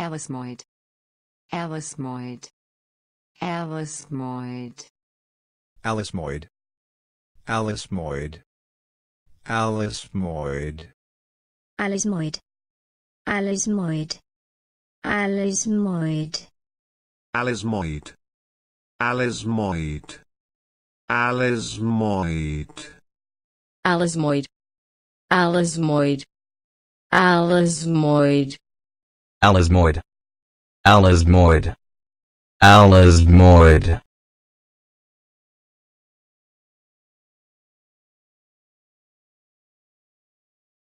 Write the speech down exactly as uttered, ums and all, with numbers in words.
Alismoid. Alismoid. Alismoid. Alismoid. Alismoid. Alismoid. Alismoid. Alismoid. Alismoid. Alismoid. Alismoid. Alismoid. Alismoid. Alismoid. Alismoid. Alismoid. Alismoid. Alismoid.